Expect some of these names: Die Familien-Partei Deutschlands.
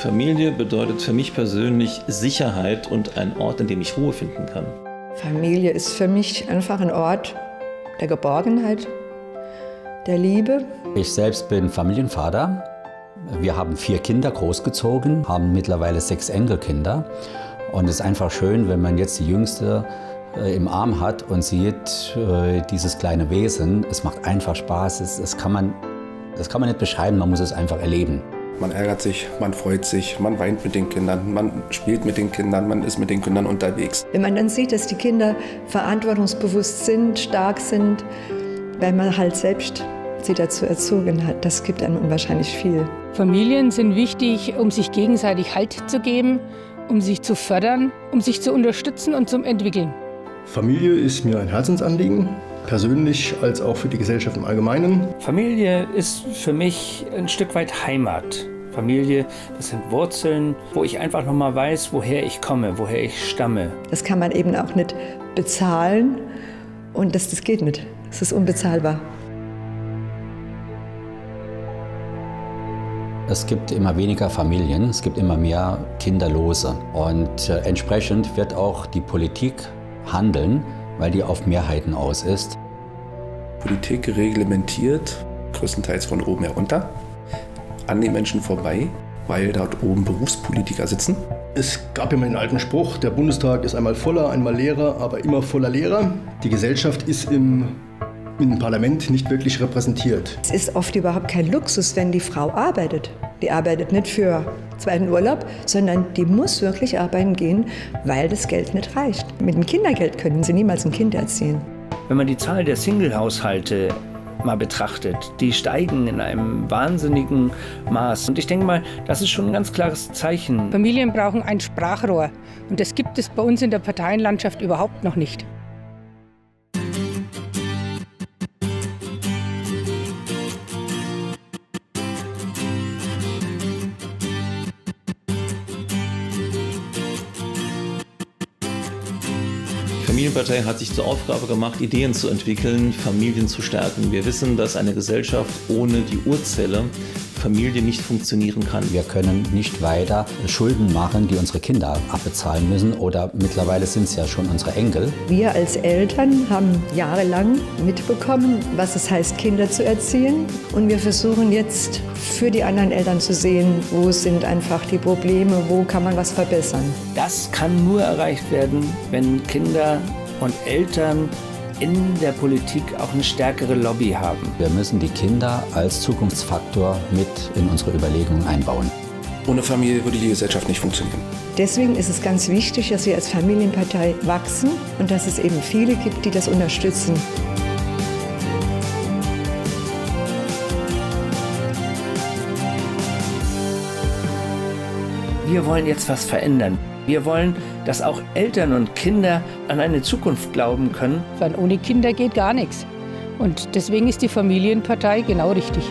Familie bedeutet für mich persönlich Sicherheit und ein Ort, an dem ich Ruhe finden kann. Familie ist für mich einfach ein Ort der Geborgenheit, der Liebe. Ich selbst bin Familienvater. Wir haben 4 Kinder großgezogen, haben mittlerweile 6 Enkelkinder. Und es ist einfach schön, wenn man jetzt die Jüngste im Arm hat und sieht dieses kleine Wesen. Es macht einfach Spaß, das kann man nicht beschreiben, man muss es einfach erleben. Man ärgert sich, man freut sich, man weint mit den Kindern, man spielt mit den Kindern, man ist mit den Kindern unterwegs. Wenn man dann sieht, dass die Kinder verantwortungsbewusst sind, stark sind, weil man halt selbst sie dazu erzogen hat, das gibt einem unwahrscheinlich viel. Familien sind wichtig, um sich gegenseitig Halt zu geben, um sich zu fördern, um sich zu unterstützen und zum Entwickeln. Familie ist mir ein Herzensanliegen, persönlich als auch für die Gesellschaft im Allgemeinen. Familie ist für mich ein Stück weit Heimat. Familie, das sind Wurzeln, wo ich einfach noch mal weiß, woher ich komme, woher ich stamme. Das kann man eben auch nicht bezahlen und das geht nicht. Es ist unbezahlbar. Es gibt immer weniger Familien, es gibt immer mehr Kinderlose. Und entsprechend wird auch die Politik handeln, weil die auf Mehrheiten aus ist. Politik reglementiert, größtenteils von oben herunter, an den Menschen vorbei, weil dort oben Berufspolitiker sitzen. Es gab immer den alten Spruch, der Bundestag ist einmal voller, einmal leerer, aber immer voller Leerer. Die Gesellschaft ist im Parlament nicht wirklich repräsentiert. Es ist oft überhaupt kein Luxus, wenn die Frau arbeitet. Die arbeitet nicht für zweiten Urlaub, sondern die muss wirklich arbeiten gehen, weil das Geld nicht reicht. Mit dem Kindergeld können sie niemals ein Kind erziehen. Wenn man die Zahl der Single-Haushalte mal betrachtet, die steigen in einem wahnsinnigen Maß. Und ich denke mal, das ist schon ein ganz klares Zeichen. Familien brauchen ein Sprachrohr. Und das gibt es bei uns in der Parteienlandschaft überhaupt noch nicht. Die Familienpartei hat sich zur Aufgabe gemacht, Ideen zu entwickeln, Familien zu stärken. Wir wissen, dass eine Gesellschaft ohne die Urzelle Familie nicht funktionieren kann. Wir können nicht weiter Schulden machen, die unsere Kinder abbezahlen müssen oder mittlerweile sind es ja schon unsere Enkel. Wir als Eltern haben jahrelang mitbekommen, was es heißt, Kinder zu erziehen. Und wir versuchen jetzt für die anderen Eltern zu sehen, wo sind einfach die Probleme, wo kann man was verbessern. Das kann nur erreicht werden, wenn Kinder und Eltern in der Politik auch eine stärkere Lobby haben. Wir müssen die Kinder als Zukunftsfaktor mit in unsere Überlegungen einbauen. Ohne Familie würde die Gesellschaft nicht funktionieren. Deswegen ist es ganz wichtig, dass wir als Familienpartei wachsen und dass es eben viele gibt, die das unterstützen. Wir wollen jetzt was verändern. Wir wollen, dass auch Eltern und Kinder an eine Zukunft glauben können. Weil ohne Kinder geht gar nichts. Und deswegen ist die Familienpartei genau richtig.